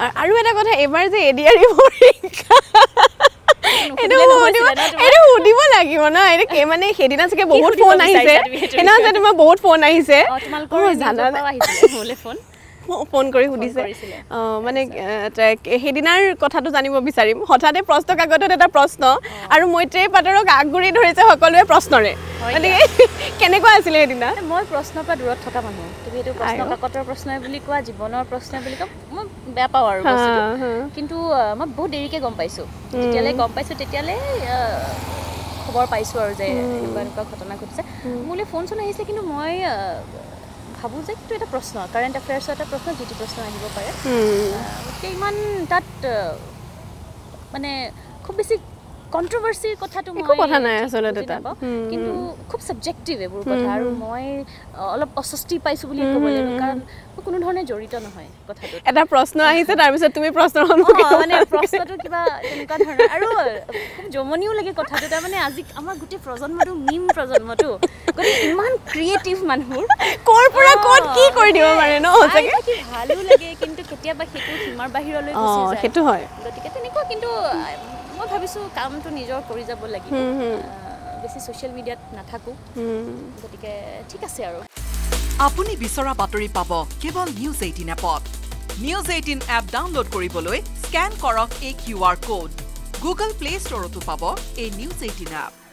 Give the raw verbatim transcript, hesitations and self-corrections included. Are you going to ever say Eddie? I don't phone. Phone কৰি হুদিছে মানে হেদিনাৰ কথাটো জানিব বিচাৰিম হঠাতে প্ৰশ্ন কাগতত এটা প্ৰশ্ন আৰু মইতে পাটৰক আগগুৰি ধৰিছে সকলোৱে প্ৰশ্নৰে মানে কেনে কৈ আছিল হেদিনা মই প্ৰশ্ন পা দূৰত থকা মানুহ তুমি এটো প্ৰশ্ন কাগতৰ প্ৰশ্নই বুলি কোৱা জীৱনৰ প্ৰশ্নই বুলি কোৱা মই বেয়া পাও আৰু বস্তু কিন্তু মই বহুত দেৰিকে গম পাইছো তেতিয়ালে গম পাইছো তেতিয়ালে খবৰ পাইছো আৰু যে এনেকুৱা ঘটনা ঘটিছে মোলে ফোন শুনা আহিছে কিন্তু মই ভাবু যে কি এটা প্রশ্ন কারেন্ট অ্যাফেয়ার্স এটা প্রশ্ন যেটি প্রশ্ন আহিব পারে তে ইমান তাত মানে খুব বেশি কন্ট্রোভার্সি কথাটো মই কথা নাই আসলে এটা কিন্তু খুব সাবজেক্টিভ এ কথা আর মই অলপ অস্বস্তি পাইছো বলি কবলে কারণ কোনো ধরনে জড়িত নহয় কথাটো এটা প্রশ্ন আহিছে তার পিছত তুমি প্রশ্ন মানে প্রশ্নটো কিবা এনেকা ধরনে আর খুব জমনিও লাগে কথাটো তার মানে আজি আমার গুটি প্রজন্মটো মিম প্রজন্মটো গলি ইমান ক্রিয়েটিভ মানুহ কোৰপুৰা কোড কি কৰি দিব মানে ন থাকে কি ভালো লাগে কিন্তু কেতিয়াবা হেতু সীমাৰ বাহিৰলৈ গুছি যায় হেতু হয় গতিকে তেনেকুৱা কিন্তু মই ভাবিছো কামটো নিজৰ কৰি যাব লাগিব বেছি সোশ্যাল মিডিয়াত না থাকো গতিকে ঠিক আছে আৰু আপুনি বিচৰা বাতৰি পাব কেৱল নিউজ এইটিন এপত নিউজ এইটিন এপ ডাউনলোড কৰিবলৈ স্ক্যান কৰক এই কিউআৰ কোড গুগল প্লে ষ্টৰতো পাব এই নিউজ এইটিন এপ